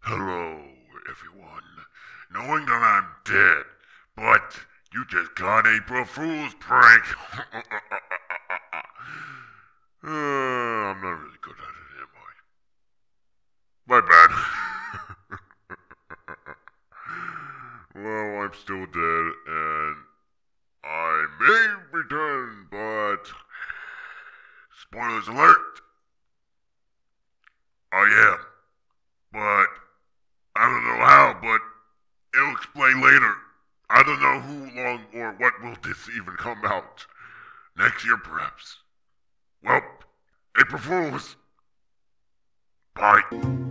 Hello, everyone. Knowing that I'm dead, but you just got an April Fool's prank. I'm not really good at it, am I? My bad. Well, I'm still dead, and I may return, but spoilers alert, I am. But I don't know how, but it'll explain later. I don't know who, long, or what will this even come out. Next year, perhaps. Well, April Fools. Bye.